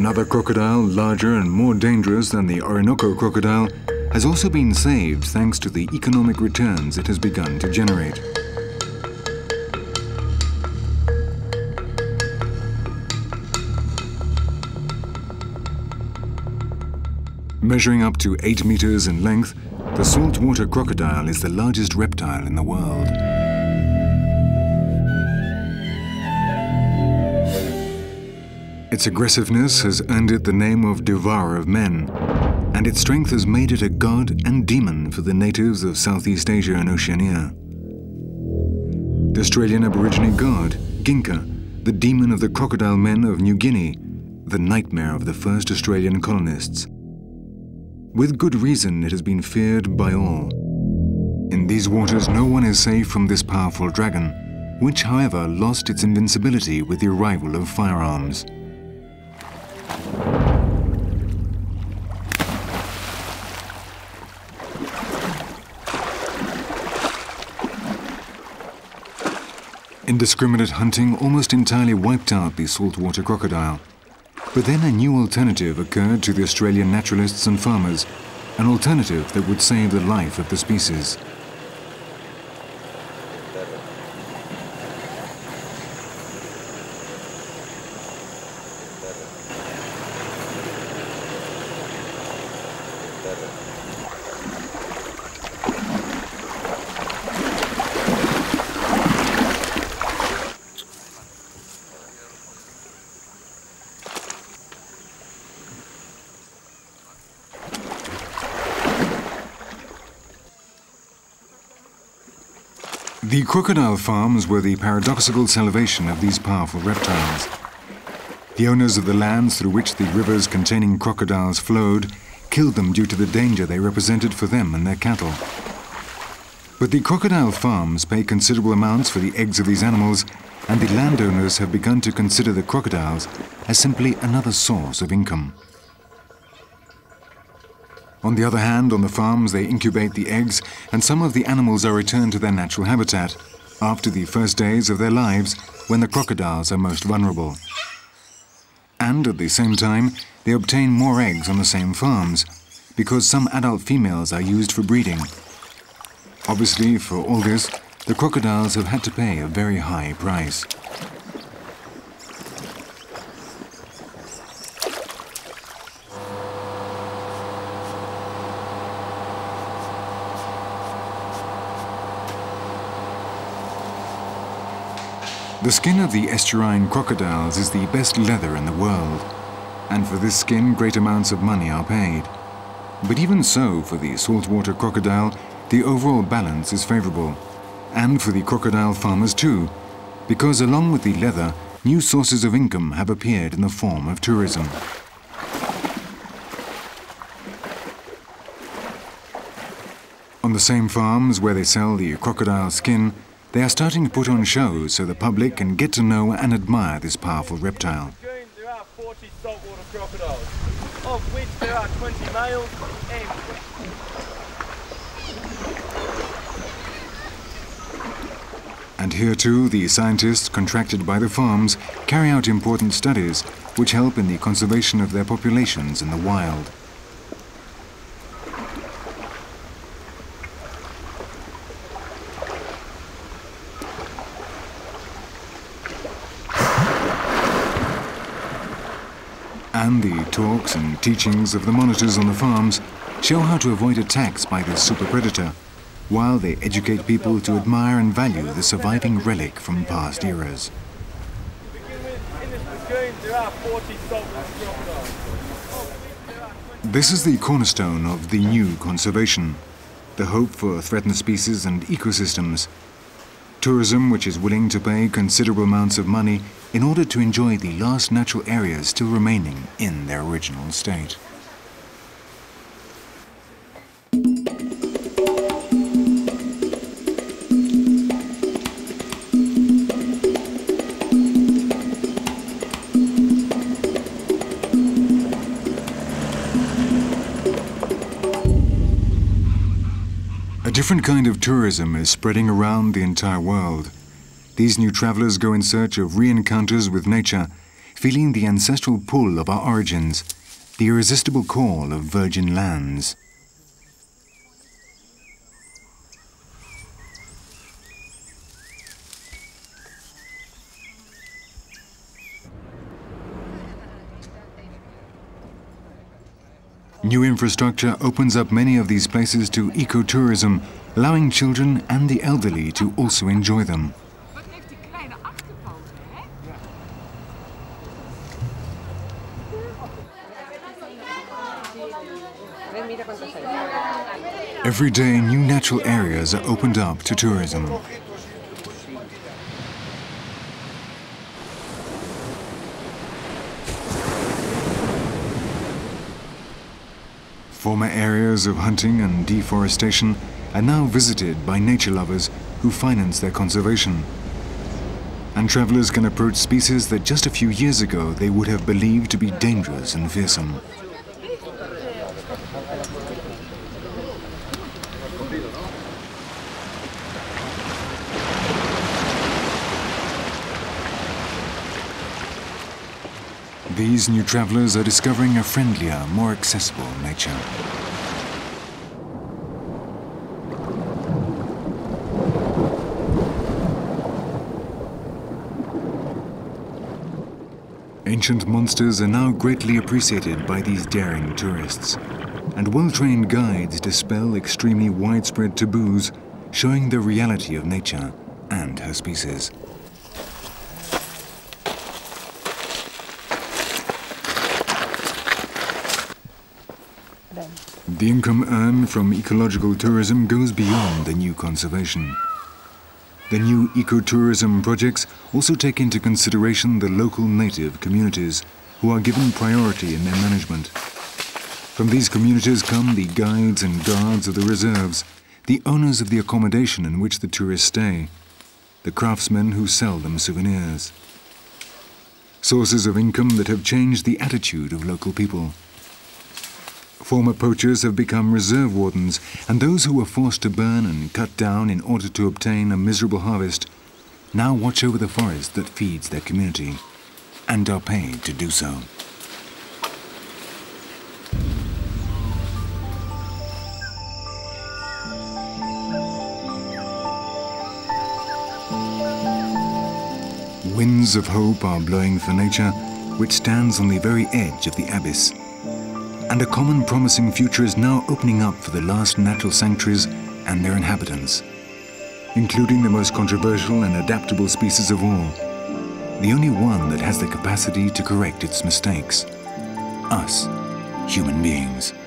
Another crocodile, larger and more dangerous than the Orinoco crocodile, has also been saved thanks to the economic returns it has begun to generate. Measuring up to 8 meters in length, the saltwater crocodile is the largest reptile in the world. Its aggressiveness has earned it the name of devourer of men, and its strength has made it a god and demon for the natives of Southeast Asia and Oceania. The Australian Aborigine god, Ginka, the demon of the crocodile men of New Guinea, the nightmare of the first Australian colonists. With good reason, it has been feared by all. In these waters, no one is safe from this powerful dragon, which, however, lost its invincibility with the arrival of firearms. Indiscriminate hunting almost entirely wiped out the saltwater crocodile. But then a new alternative occurred to the Australian naturalists and farmers, an alternative that would save the life of the species. The crocodile farms were the paradoxical salvation of these powerful reptiles. The owners of the lands through which the rivers containing crocodiles flowed killed them due to the danger they represented for them and their cattle. But the crocodile farms pay considerable amounts for the eggs of these animals, and the landowners have begun to consider the crocodiles as simply another source of income. On the other hand, on the farms they incubate the eggs, and some of the animals are returned to their natural habitat after the first days of their lives, when the crocodiles are most vulnerable. And at the same time, they obtain more eggs on the same farms, because some adult females are used for breeding. Obviously, for all this, the crocodiles have had to pay a very high price. The skin of the estuarine crocodiles is the best leather in the world, and for this skin great amounts of money are paid. But even so, for the saltwater crocodile, the overall balance is favorable, and for the crocodile farmers too, because along with the leather, new sources of income have appeared in the form of tourism. On the same farms where they sell the crocodile skin, they are starting to put on shows so the public can get to know and admire this powerful reptile. There are 40 saltwater crocodiles, of which there are 20 males and here too, the scientists contracted by the farms carry out important studies which help in the conservation of their populations in the wild. And the talks and teachings of the monitors on the farms show how to avoid attacks by this super predator, while they educate people to admire and value the surviving relic from past eras. This is the cornerstone of the new conservation, the hope for threatened species and ecosystems. Tourism, which is willing to pay considerable amounts of money in order to enjoy the last natural areas still remaining in their original state. A different kind of tourism is spreading around the entire world. These new travelers go in search of re-encounters with nature, feeling the ancestral pull of our origins, the irresistible call of virgin lands. New infrastructure opens up many of these places to ecotourism, allowing children and the elderly to also enjoy them. Every day, new natural areas are opened up to tourism. Former areas of hunting and deforestation are now visited by nature lovers who finance their conservation. And travelers can approach species that just a few years ago they would have believed to be dangerous and fearsome. These new travelers are discovering a friendlier, more accessible nature. Ancient monsters are now greatly appreciated by these daring tourists, and well-trained guides dispel extremely widespread taboos, showing the reality of nature and her species. The income earned from ecological tourism goes beyond the new conservation. The new ecotourism projects also take into consideration the local native communities, who are given priority in their management. From these communities come the guides and guards of the reserves, the owners of the accommodation in which the tourists stay, the craftsmen who sell them souvenirs. Sources of income that have changed the attitude of local people. Former poachers have become reserve wardens, and those who were forced to burn and cut down in order to obtain a miserable harvest now watch over the forest that feeds their community and are paid to do so. Winds of hope are blowing for nature, which stands on the very edge of the abyss. And a common promising future is now opening up for the last natural sanctuaries and their inhabitants, including the most controversial and adaptable species of all, the only one that has the capacity to correct its mistakes, us, human beings.